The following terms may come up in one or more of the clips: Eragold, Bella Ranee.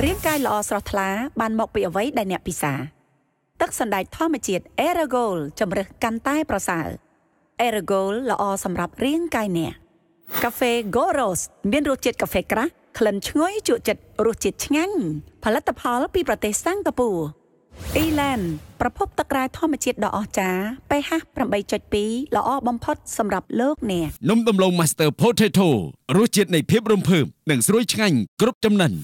เรียงกายหล่อสระทลาบานหมอกเปียไว้ได้เนปิสาตักสันได้ท่อมาเจียดเอราโกลจำเริกกันใต้ประสาเอราโกลหล่อสำหรับเรียงกายเนี่ยกาแฟโกโรสเมียนรูจิตกาแฟกระคลันช่วยจุจิตรูจิตงั้นผลิตภัณฑ์ปีประเทศสังกปูอีแลนด์ประพบตะกรายท่อมาเจียดดอจ้าไปฮะประใบจัดปีหล่อบำพดสำหรับโลกเนี่ยนมตำลงมาสเตอร์โพเทโต้รูจิตในเพียบรวมเพิ่มหนึ่งสวยงั้นกรุ๊ปจำนัน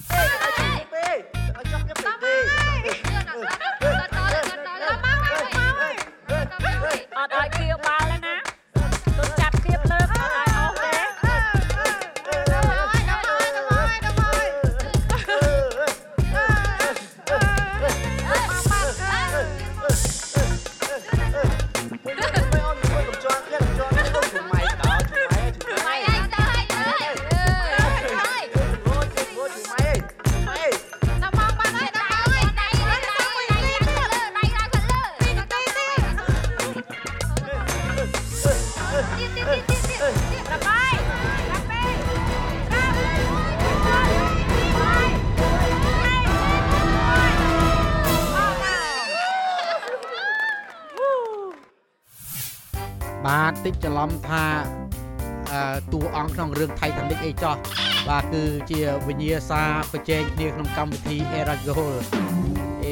ติดจะล้อมทาตัวอังนองเรื่องไทยทำได้เองจ้ะว่าคือเจียวิญญาซาประเจงเนี่ยขนมกำวิธีเอราโกเอ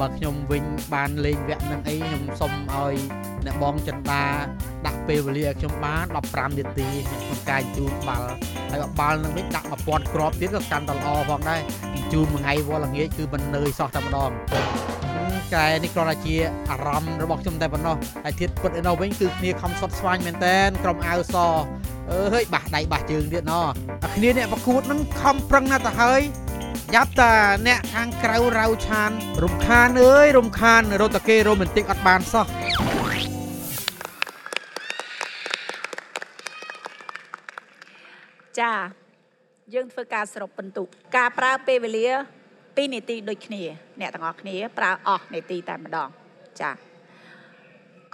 วักยมวิญบานเลงแวะนั่งไอยมสมออยเนบองจันตาดักเปเวเลียชมบ้านหลับปรามเดือดตีมันกายจูบบาลไอ้บบาลนั่งไม่ดักมาปอดกรอบเดือดกับการตลอฟังได้จูบไงวะหลังเงี้ยคือมันเนยซอกตะมันดองกายนิกราชีอารมระบอกชมแต่บนนอไอทิศกดเอโนเว้นคือเนี่ยคำสดสวายเหมือนเต้นกลมเอาซอเฮ้ยบาดใดบาดจึงเดือดนอคืนนี้เนี่ยประคูดนั่งคำปรังนาตาเฮ้ยยับตาเนี่ยทางเกลาเราชานรมคานเอ้ยรมคานโรตะเกโรเหมือนติ๊กอัดบานซอจ้ายื่นเพื่อการสรุปบรรทุกการปราบเปรเลียปีนิติโดยคณีเนี่ยต่างออกคณีปลาออกนิติแต่มาดองจ้ะ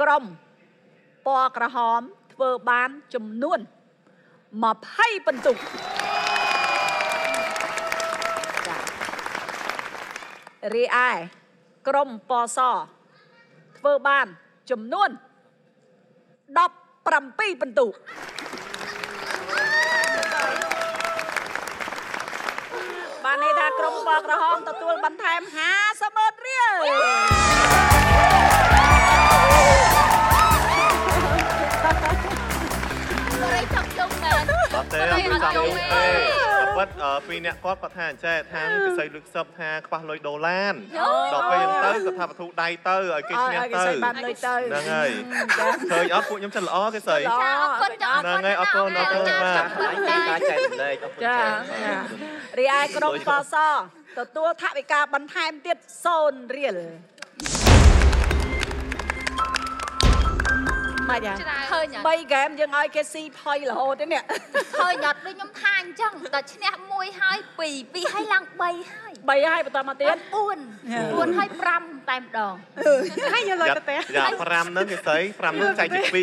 กรมปอกระหอมเทอร์บานจมนุ่นมอบให้บรรจุจ้ะรีไอกรมปอซอเทอร์บานจมนุ่นดอบปรำปีบรรจุบ้านนี้ถ้ากรมปอกระห้องตะตัวบันไทม์หาเสมอเรียกอะไรจับยงกันเต้จับยงเต้วัดปีนี้ก็ประธานแช่ทางกระใสลึกซับทางกว่าลอยโดแลนด์ดอกไปยังเต้กับทางประตูไดเต้ไอ้กิจเนี่ยเต้นั่งไงเคยอ้อคุณย้ำฉันอ้อกระใสนั่งไงอ้อคุณอ้อคุณมาจ้าเรียกรมปอซอตัวทวิกาบันไทม์เตี้ยโซนเรียลมาอย่างใบแกมยังไงแกซีพอยหล่อด้วยเนี่ยเคยหยอดด้วยน้ำทานจังแต่ชนะมวยให้ปีให้ลังใบให้ประตามาเตี้ยอ้วนให้ปรำแต่ดองให้ยังเลยแต่อย่าปรำนั่นไงเสยปรำนั่นใจจิตปี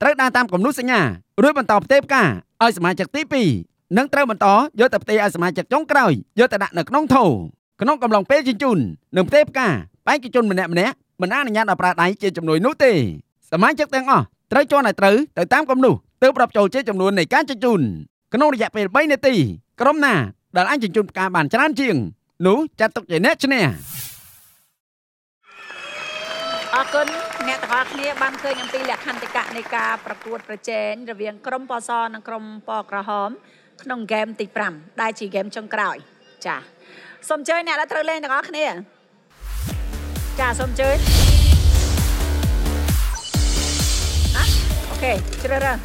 ตระด่างตามกำหนดสัญญาด้วยบอลตอมเตปกาเอาสมัยจักตีปีนั่งเตะบอลต้อมยศแต่ตีเอาสมัยจักจ้องกลอยยศแต่หนักน้องโถขนมกำลังเป๊ะจิจุนหนึ่งเตปกาไอ้กิจจุนมันเนี่ยมันน่าหนึ่งยันอัปราดไอเจจำนวนนู้ตีสมัยจักเตงอ่ะไตรโจนไอตรื้อไตรตามกำหนูเติมปรับโจเจจำนวนในการจิจุนขนมระยะเป็นใบเนตีกระมนาด่านไอจิจุนการบานชนะเชียงหนูจัดตกใจเนชเนี่ยอากุนเนตฮาคลีบันเคยยังตีแหลกคันติกะในการประกวดประเจนระเบียงกรมปอซอนังกรมปอกระหอมขนมเกมติปรำได้จีเกมจงกร่อยจ้ะสมเจเนี่ยแล้วเธอเล่นนะคะเนี่ยจ่าสมเจยนะโอเคเจริญ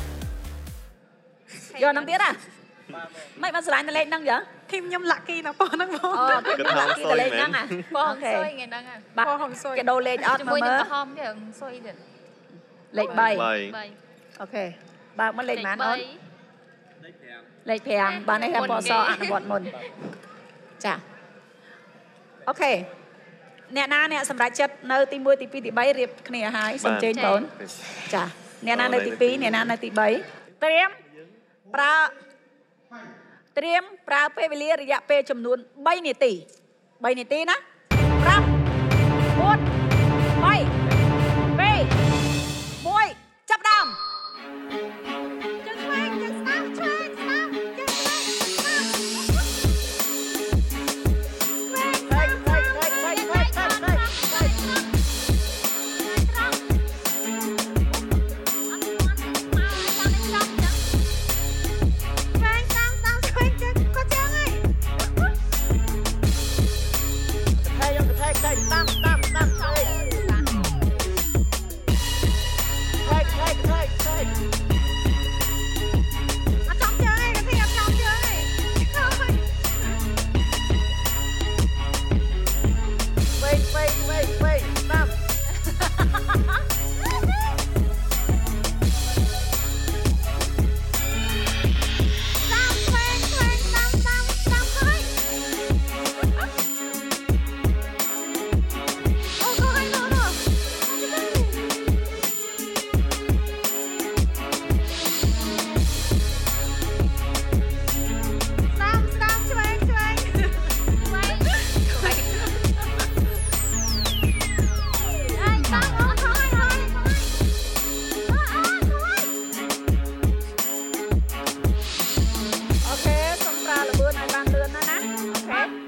ย้อนน้ำเตี้ยนะ Mày mà sửa anh lên năng nhở? Thêm nhâm lạ kia nó po năng vô. Thêm nhâm lạ kia nó lên năng à? Po hồng xôi ngày năng à? Po hồng xôi. Cái đồ lên ớt mà mơ. Hôm cái hồng xôi được. Lệnh bày. Ok. Bà mất lệnh mán ớt. Lệnh phèm. Bà này là po so ăn bọn mồn. Chà. Ok. Nè na nè sầm rải chất nơi ti mui ti pi ti bấy riệp này hai sầm trên bốn. Chà. Nè na nơi ti pi nè na nơi ti bấy. Tiêm. Pra. Tiêm. Pra pe vlia rịa pe chấm nún bay nè tì. Bay nè tì na. Pra. Bốn. Bay. Pe. Mui. Chấp đam.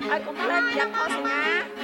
Hãy subscribe cho kênh Ghiền Mì Gõ để không bỏ lỡ những video hấp dẫn.